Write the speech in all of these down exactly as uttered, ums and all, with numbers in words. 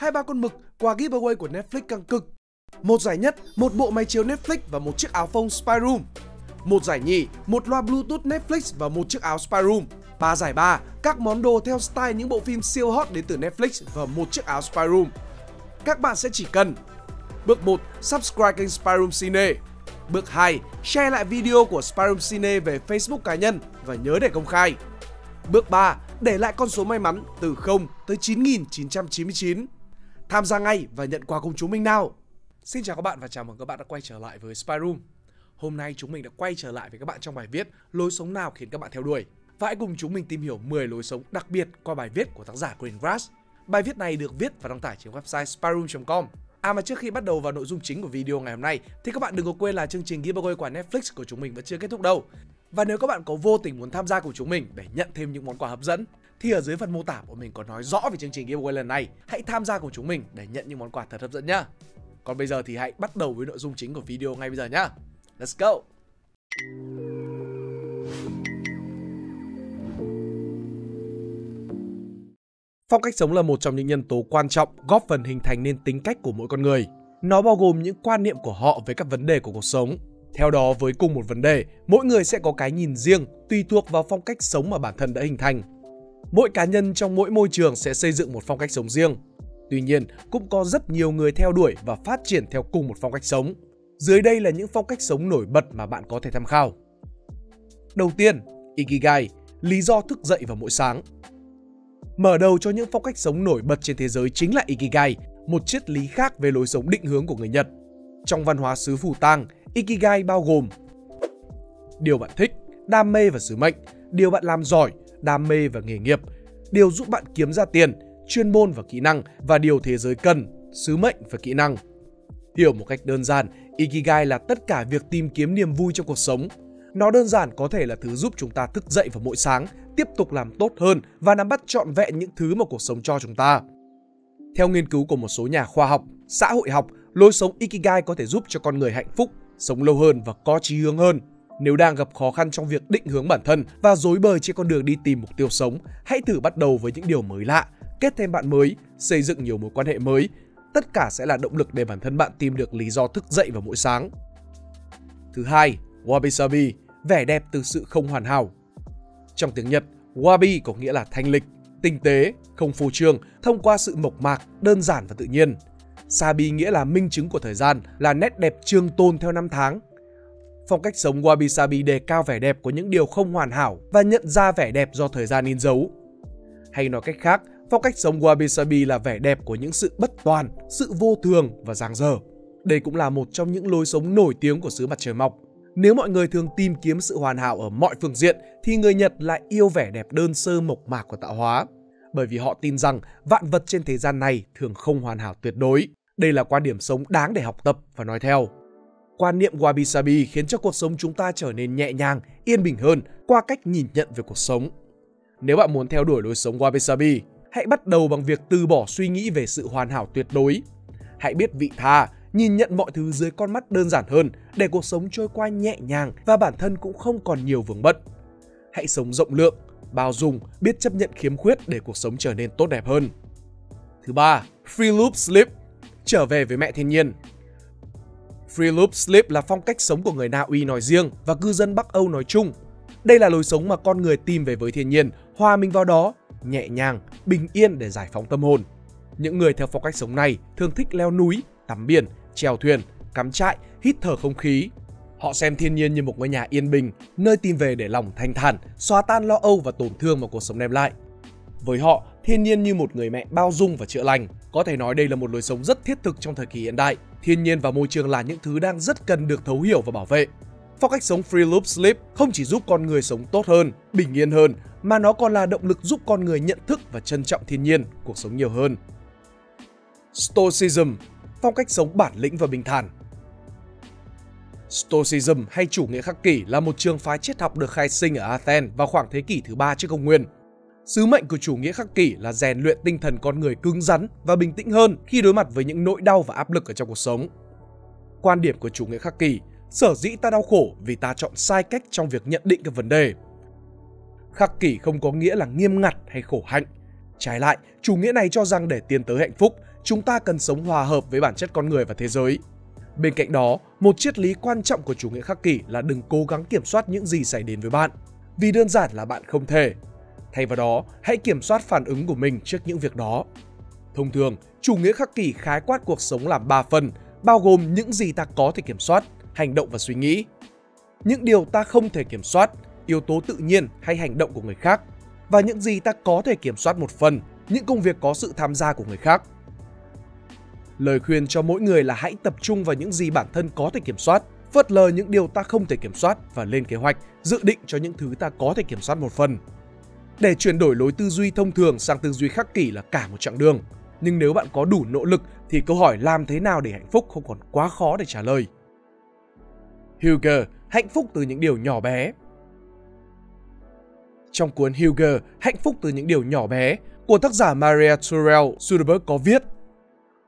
hai ba con mực, quà giveaway của Netflix càng cực. Một giải nhất, một bộ máy chiếu Netflix và một chiếc áo phông Spiderum. Một giải nhì, một loa Bluetooth Netflix và một chiếc áo Spiderum. Ba giải ba, các món đồ theo style những bộ phim siêu hot đến từ Netflix và một chiếc áo Spiderum. Các bạn sẽ chỉ cần: bước một, subscribe kênh Spiderum Cine. Bước hai, share lại video của Spiderum Cine về Facebook cá nhân và nhớ để công khai. Bước ba, để lại con số may mắn từ không tới chín nghìn chín trăm chín mươi chín. Tham gia ngay và nhận quà cùng chúng mình nào! Xin chào các bạn và chào mừng các bạn đã quay trở lại với Spiderum. Hôm nay chúng mình đã quay trở lại với các bạn trong bài viết lối sống nào khiến các bạn theo đuổi. Và hãy cùng chúng mình tìm hiểu mười lối sống đặc biệt qua bài viết của tác giả Green Grass. Bài viết này được viết và đăng tải trên website spiderum chấm com. À mà trước khi bắt đầu vào nội dung chính của video ngày hôm nay thì các bạn đừng có quên là chương trình giveaway quà Netflix của chúng mình vẫn chưa kết thúc đâu. Và nếu các bạn có vô tình muốn tham gia cùng chúng mình để nhận thêm những món quà hấp dẫn thì ở dưới phần mô tả bọn mình có nói rõ về chương trình giveaway lần này. Hãy tham gia cùng chúng mình để nhận những món quà thật hấp dẫn nhá. Còn bây giờ thì hãy bắt đầu với nội dung chính của video ngay bây giờ nhá. Let's go! Phong cách sống là một trong những nhân tố quan trọng góp phần hình thành nên tính cách của mỗi con người. Nó bao gồm những quan niệm của họ về các vấn đề của cuộc sống. Theo đó, với cùng một vấn đề, mỗi người sẽ có cái nhìn riêng tùy thuộc vào phong cách sống mà bản thân đã hình thành. Mỗi cá nhân trong mỗi môi trường sẽ xây dựng một phong cách sống riêng. Tuy nhiên, cũng có rất nhiều người theo đuổi và phát triển theo cùng một phong cách sống. Dưới đây là những phong cách sống nổi bật mà bạn có thể tham khảo. Đầu tiên, Ikigai, lý do thức dậy vào mỗi sáng. Mở đầu cho những phong cách sống nổi bật trên thế giới chính là Ikigai, một triết lý khác về lối sống định hướng của người Nhật. Trong văn hóa xứ Phủ Tang, Ikigai bao gồm điều bạn thích, đam mê và sứ mệnh, điều bạn làm giỏi, đam mê và nghề nghiệp, điều giúp bạn kiếm ra tiền, chuyên môn và kỹ năng, và điều thế giới cần, sứ mệnh và kỹ năng. Hiểu một cách đơn giản, Ikigai là tất cả việc tìm kiếm niềm vui trong cuộc sống. Nó đơn giản có thể là thứ giúp chúng ta thức dậy vào mỗi sáng, tiếp tục làm tốt hơn và nắm bắt trọn vẹn những thứ mà cuộc sống cho chúng ta. Theo nghiên cứu của một số nhà khoa học, xã hội học, lối sống Ikigai có thể giúp cho con người hạnh phúc, sống lâu hơn và có chí hướng hơn. Nếu đang gặp khó khăn trong việc định hướng bản thân và rối bời trên con đường đi tìm mục tiêu sống, hãy thử bắt đầu với những điều mới lạ, kết thêm bạn mới, xây dựng nhiều mối quan hệ mới. Tất cả sẽ là động lực để bản thân bạn tìm được lý do thức dậy vào mỗi sáng. Thứ hai, Wabi-sabi, vẻ đẹp từ sự không hoàn hảo. Trong tiếng Nhật, Wabi có nghĩa là thanh lịch, tinh tế, không phô trương, thông qua sự mộc mạc, đơn giản và tự nhiên. Sabi nghĩa là minh chứng của thời gian, là nét đẹp trường tồn theo năm tháng. Phong cách sống Wabi-sabi đề cao vẻ đẹp của những điều không hoàn hảo và nhận ra vẻ đẹp do thời gian in dấu. Hay nói cách khác, phong cách sống Wabi-sabi là vẻ đẹp của những sự bất toàn, sự vô thường và dang dở. Đây cũng là một trong những lối sống nổi tiếng của xứ mặt trời mọc. Nếu mọi người thường tìm kiếm sự hoàn hảo ở mọi phương diện, thì người Nhật lại yêu vẻ đẹp đơn sơ mộc mạc của tạo hóa. Bởi vì họ tin rằng vạn vật trên thế gian này thường không hoàn hảo tuyệt đối. Đây là quan điểm sống đáng để học tập và nói theo. Quan niệm Wabi-sabi khiến cho cuộc sống chúng ta trở nên nhẹ nhàng, yên bình hơn qua cách nhìn nhận về cuộc sống. Nếu bạn muốn theo đuổi lối sống Wabi-sabi, hãy bắt đầu bằng việc từ bỏ suy nghĩ về sự hoàn hảo tuyệt đối. Hãy biết vị tha, nhìn nhận mọi thứ dưới con mắt đơn giản hơn để cuộc sống trôi qua nhẹ nhàng và bản thân cũng không còn nhiều vướng bận. Hãy sống rộng lượng, bao dung, biết chấp nhận khiếm khuyết để cuộc sống trở nên tốt đẹp hơn. Thứ ba, Friluftsliv, trở về với mẹ thiên nhiên. Friluftsliv là phong cách sống của người Na Uy nói riêng và cư dân Bắc Âu nói chung. Đây là lối sống mà con người tìm về với thiên nhiên, hòa mình vào đó, nhẹ nhàng, bình yên để giải phóng tâm hồn. Những người theo phong cách sống này thường thích leo núi, tắm biển, chèo thuyền, cắm trại, hít thở không khí. Họ xem thiên nhiên như một ngôi nhà yên bình, nơi tìm về để lòng thanh thản, xóa tan lo âu và tổn thương mà cuộc sống đem lại. Với họ, thiên nhiên như một người mẹ bao dung và chữa lành. Có thể nói đây là một lối sống rất thiết thực trong thời kỳ hiện đại. Thiên nhiên và môi trường là những thứ đang rất cần được thấu hiểu và bảo vệ. Phong cách sống Friluftsliv không chỉ giúp con người sống tốt hơn, bình yên hơn, mà nó còn là động lực giúp con người nhận thức và trân trọng thiên nhiên, cuộc sống nhiều hơn. Stoicism, phong cách sống bản lĩnh và bình thản. Stoicism hay chủ nghĩa khắc kỷ là một trường phái triết học được khai sinh ở Athens vào khoảng thế kỷ thứ ba trước công nguyên. Sứ mệnh của chủ nghĩa khắc kỷ là rèn luyện tinh thần con người cứng rắn và bình tĩnh hơn khi đối mặt với những nỗi đau và áp lực ở trong cuộc sống. Quan điểm của chủ nghĩa khắc kỷ: sở dĩ ta đau khổ vì ta chọn sai cách trong việc nhận định các vấn đề. Khắc kỷ không có nghĩa là nghiêm ngặt hay khổ hạnh. Trái lại, chủ nghĩa này cho rằng để tiến tới hạnh phúc, chúng ta cần sống hòa hợp với bản chất con người và thế giới. Bên cạnh đó, một triết lý quan trọng của chủ nghĩa khắc kỷ là đừng cố gắng kiểm soát những gì xảy đến với bạn, vì đơn giản là bạn không thể. Thay vào đó, hãy kiểm soát phản ứng của mình trước những việc đó. Thông thường, chủ nghĩa khắc kỷ khái quát cuộc sống làm ba phần, bao gồm những gì ta có thể kiểm soát, hành động và suy nghĩ, những điều ta không thể kiểm soát, yếu tố tự nhiên hay hành động của người khác, và những gì ta có thể kiểm soát một phần, những công việc có sự tham gia của người khác. Lời khuyên cho mỗi người là hãy tập trung vào những gì bản thân có thể kiểm soát, phớt lờ những điều ta không thể kiểm soát và lên kế hoạch, dự định cho những thứ ta có thể kiểm soát một phần. Để chuyển đổi lối tư duy thông thường sang tư duy khắc kỷ là cả một chặng đường. Nhưng nếu bạn có đủ nỗ lực thì câu hỏi làm thế nào để hạnh phúc không còn quá khó để trả lời. Hygge, hạnh phúc từ những điều nhỏ bé. Trong cuốn Hygge, hạnh phúc từ những điều nhỏ bé của tác giả Maria Turell Sudberg có viết: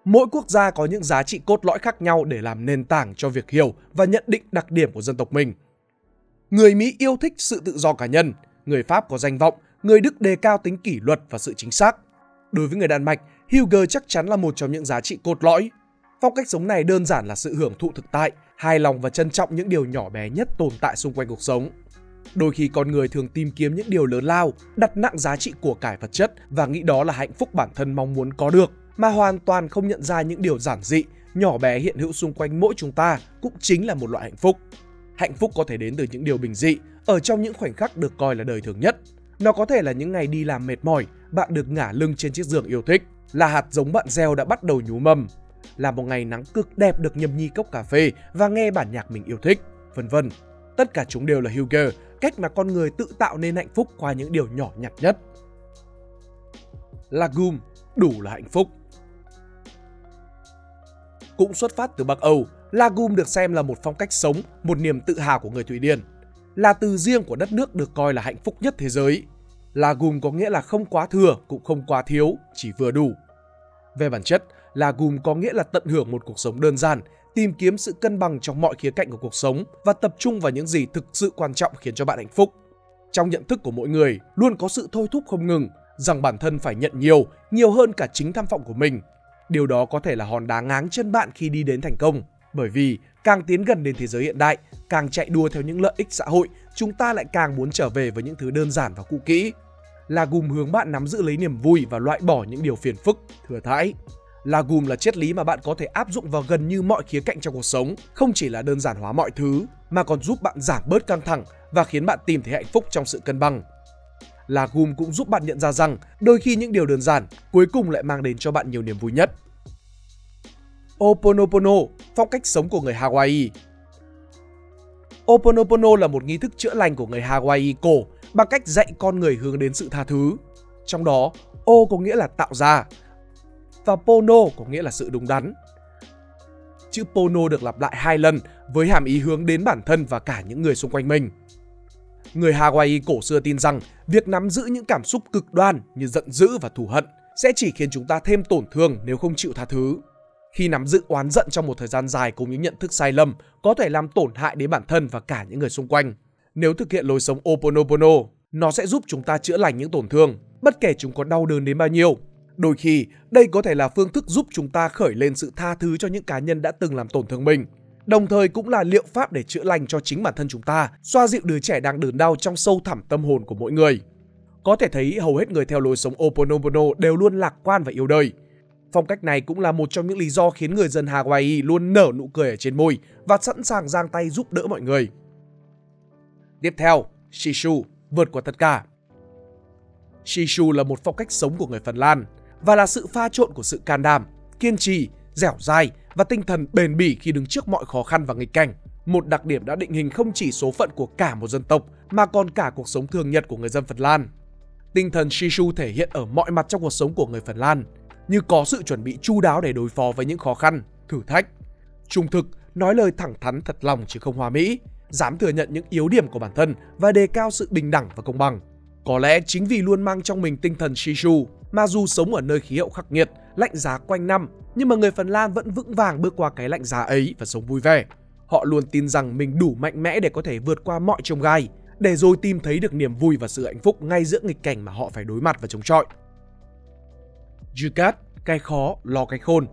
mỗi quốc gia có những giá trị cốt lõi khác nhau để làm nền tảng cho việc hiểu và nhận định đặc điểm của dân tộc mình. Người Mỹ yêu thích sự tự do cá nhân, người Pháp có danh vọng, người Đức đề cao tính kỷ luật và sự chính xác. Đối với người Đan Mạch, Hygge chắc chắn là một trong những giá trị cốt lõi. Phong cách sống này đơn giản là sự hưởng thụ thực tại, hài lòng và trân trọng những điều nhỏ bé nhất tồn tại xung quanh cuộc sống. Đôi khi con người thường tìm kiếm những điều lớn lao, đặt nặng giá trị của cải vật chất và nghĩ đó là hạnh phúc bản thân mong muốn có được, mà hoàn toàn không nhận ra những điều giản dị, nhỏ bé hiện hữu xung quanh mỗi chúng ta cũng chính là một loại hạnh phúc. Hạnh phúc có thể đến từ những điều bình dị, ở trong những khoảnh khắc được coi là đời thường nhất. Nó có thể là những ngày đi làm mệt mỏi, bạn được ngả lưng trên chiếc giường yêu thích, là hạt giống bạn gieo đã bắt đầu nhú mầm, là một ngày nắng cực đẹp được nhâm nhi cốc cà phê và nghe bản nhạc mình yêu thích, vân vân. Tất cả chúng đều là Hygge, cách mà con người tự tạo nên hạnh phúc qua những điều nhỏ nhặt nhất. Lagom, đủ là hạnh phúc. Cũng xuất phát từ Bắc Âu, Lagom được xem là một phong cách sống, một niềm tự hào của người Thụy Điển, là từ riêng của đất nước được coi là hạnh phúc nhất thế giới. Lagom có nghĩa là không quá thừa cũng không quá thiếu, chỉ vừa đủ. Về bản chất, Lagom có nghĩa là tận hưởng một cuộc sống đơn giản, tìm kiếm sự cân bằng trong mọi khía cạnh của cuộc sống và tập trung vào những gì thực sự quan trọng khiến cho bạn hạnh phúc. Trong nhận thức của mỗi người, luôn có sự thôi thúc không ngừng rằng bản thân phải nhận nhiều, nhiều hơn cả chính tham vọng của mình. Điều đó có thể là hòn đá ngáng chân bạn khi đi đến thành công, bởi vì càng tiến gần đến thế giới hiện đại, càng chạy đua theo những lợi ích xã hội, chúng ta lại càng muốn trở về với những thứ đơn giản và cũ kỹ. Lagom hướng bạn nắm giữ lấy niềm vui và loại bỏ những điều phiền phức, thừa thãi. Lagom là triết lý mà bạn có thể áp dụng vào gần như mọi khía cạnh trong cuộc sống, không chỉ là đơn giản hóa mọi thứ, mà còn giúp bạn giảm bớt căng thẳng và khiến bạn tìm thấy hạnh phúc trong sự cân bằng. Lagom cũng giúp bạn nhận ra rằng đôi khi những điều đơn giản cuối cùng lại mang đến cho bạn nhiều niềm vui nhất. Oponopono, phong cách sống của người Hawaii. Oponopono là một nghi thức chữa lành của người Hawaii cổ bằng cách dạy con người hướng đến sự tha thứ. Trong đó, O có nghĩa là tạo ra và Pono có nghĩa là sự đúng đắn. Chữ Pono được lặp lại hai lần với hàm ý hướng đến bản thân và cả những người xung quanh mình. Người Hawaii cổ xưa tin rằng việc nắm giữ những cảm xúc cực đoan như giận dữ và thù hận sẽ chỉ khiến chúng ta thêm tổn thương nếu không chịu tha thứ. Khi nắm giữ oán giận trong một thời gian dài cùng những nhận thức sai lầm có thể làm tổn hại đến bản thân và cả những người xung quanh. Nếu thực hiện lối sống Oponopono, nó sẽ giúp chúng ta chữa lành những tổn thương, bất kể chúng có đau đớn đến bao nhiêu. Đôi khi, đây có thể là phương thức giúp chúng ta khởi lên sự tha thứ cho những cá nhân đã từng làm tổn thương mình, đồng thời cũng là liệu pháp để chữa lành cho chính bản thân chúng ta, xoa dịu đứa trẻ đang đớn đau trong sâu thẳm tâm hồn của mỗi người. Có thể thấy hầu hết người theo lối sống Oponopono đều luôn lạc quan và yêu đời. Phong cách này cũng là một trong những lý do khiến người dân Hawaii luôn nở nụ cười ở trên môi và sẵn sàng giang tay giúp đỡ mọi người. Tiếp theo, Sisu, vượt qua tất cả. Sisu là một phong cách sống của người Phần Lan và là sự pha trộn của sự can đảm, kiên trì, dẻo dai và tinh thần bền bỉ khi đứng trước mọi khó khăn và nghịch cảnh. Một đặc điểm đã định hình không chỉ số phận của cả một dân tộc mà còn cả cuộc sống thường nhật của người dân Phần Lan. Tinh thần Sisu thể hiện ở mọi mặt trong cuộc sống của người Phần Lan, như có sự chuẩn bị chu đáo để đối phó với những khó khăn, thử thách, trung thực, nói lời thẳng thắn thật lòng chứ không hoa mỹ, dám thừa nhận những yếu điểm của bản thân và đề cao sự bình đẳng và công bằng. Có lẽ chính vì luôn mang trong mình tinh thần Sisu mà dù sống ở nơi khí hậu khắc nghiệt, lạnh giá quanh năm, nhưng mà người Phần Lan vẫn vững vàng bước qua cái lạnh giá ấy và sống vui vẻ. Họ luôn tin rằng mình đủ mạnh mẽ để có thể vượt qua mọi chông gai, để rồi tìm thấy được niềm vui và sự hạnh phúc ngay giữa nghịch cảnh mà họ phải đối mặt và chống chọi. Jugaad, cái khó, lo cái khôn.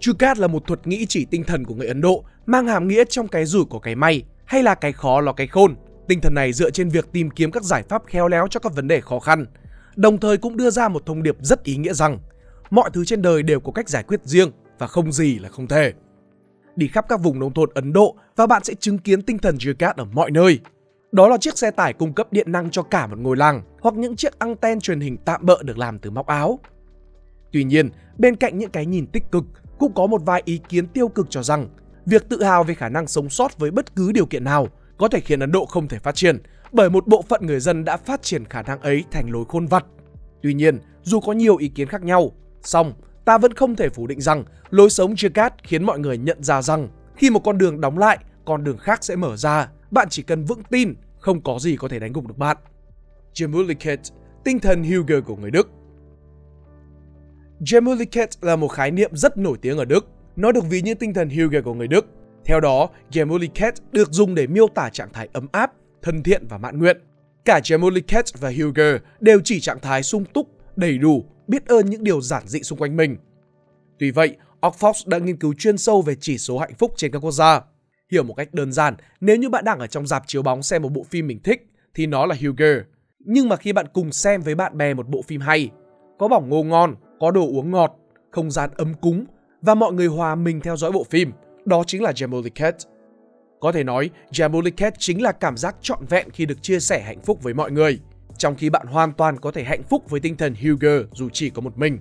Jugaad là một thuật nghĩ chỉ tinh thần của người Ấn Độ, mang hàm nghĩa trong cái rủi có cái may, hay là cái khó lo cái khôn. Tinh thần này dựa trên việc tìm kiếm các giải pháp khéo léo cho các vấn đề khó khăn, đồng thời cũng đưa ra một thông điệp rất ý nghĩa rằng mọi thứ trên đời đều có cách giải quyết riêng và không gì là không thể. Đi khắp các vùng nông thôn Ấn Độ và bạn sẽ chứng kiến tinh thần Jugaad ở mọi nơi. Đó là chiếc xe tải cung cấp điện năng cho cả một ngôi làng, hoặc những chiếc anten truyền hình tạm bợ được làm từ móc áo. Tuy nhiên, bên cạnh những cái nhìn tích cực, cũng có một vài ý kiến tiêu cực cho rằng việc tự hào về khả năng sống sót với bất cứ điều kiện nào có thể khiến Ấn Độ không thể phát triển, bởi một bộ phận người dân đã phát triển khả năng ấy thành lối khôn vặt. Tuy nhiên, dù có nhiều ý kiến khác nhau, song ta vẫn không thể phủ định rằng lối sống Jugaad khiến mọi người nhận ra rằng khi một con đường đóng lại, con đường khác sẽ mở ra. Bạn chỉ cần vững tin, không có gì có thể đánh gục được bạn. Gemütlichkeit, tinh thần Hygge của người Đức. Gemütlichkeit là một khái niệm rất nổi tiếng ở Đức. Nó được ví như tinh thần Hygge của người Đức. Theo đó, Gemütlichkeit được dùng để miêu tả trạng thái ấm áp, thân thiện và mãn nguyện. Cả Gemütlichkeit và Hygge đều chỉ trạng thái sung túc, đầy đủ, biết ơn những điều giản dị xung quanh mình. Tuy vậy, Oxford đã nghiên cứu chuyên sâu về chỉ số hạnh phúc trên các quốc gia. Hiểu một cách đơn giản, nếu như bạn đang ở trong rạp chiếu bóng xem một bộ phim mình thích thì nó là Hygge. Nhưng mà khi bạn cùng xem với bạn bè một bộ phim hay, có bỏng ngô ngon, có đồ uống ngọt, không gian ấm cúng và mọi người hòa mình theo dõi bộ phim, đó chính là Gemütlichkeit. Có thể nói, Gemütlichkeit chính là cảm giác trọn vẹn khi được chia sẻ hạnh phúc với mọi người, trong khi bạn hoàn toàn có thể hạnh phúc với tinh thần Hygge dù chỉ có một mình.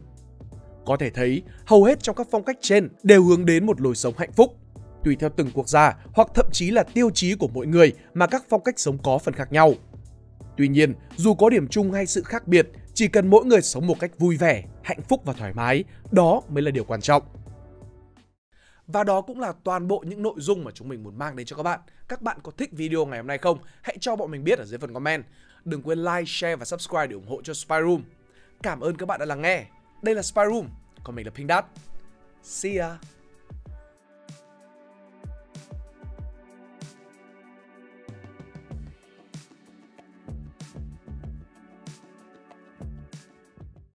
Có thể thấy, hầu hết trong các phong cách trên đều hướng đến một lối sống hạnh phúc. Tùy theo từng quốc gia hoặc thậm chí là tiêu chí của mỗi người mà các phong cách sống có phần khác nhau. Tuy nhiên, dù có điểm chung hay sự khác biệt, chỉ cần mỗi người sống một cách vui vẻ, hạnh phúc và thoải mái, đó mới là điều quan trọng. Và đó cũng là toàn bộ những nội dung mà chúng mình muốn mang đến cho các bạn. Các bạn có thích video ngày hôm nay không? Hãy cho bọn mình biết ở dưới phần comment. Đừng quên like, share và subscribe để ủng hộ cho Spiderum. Cảm ơn các bạn đã lắng nghe. Đây là Spiderum, còn mình là Pink Dad. See ya!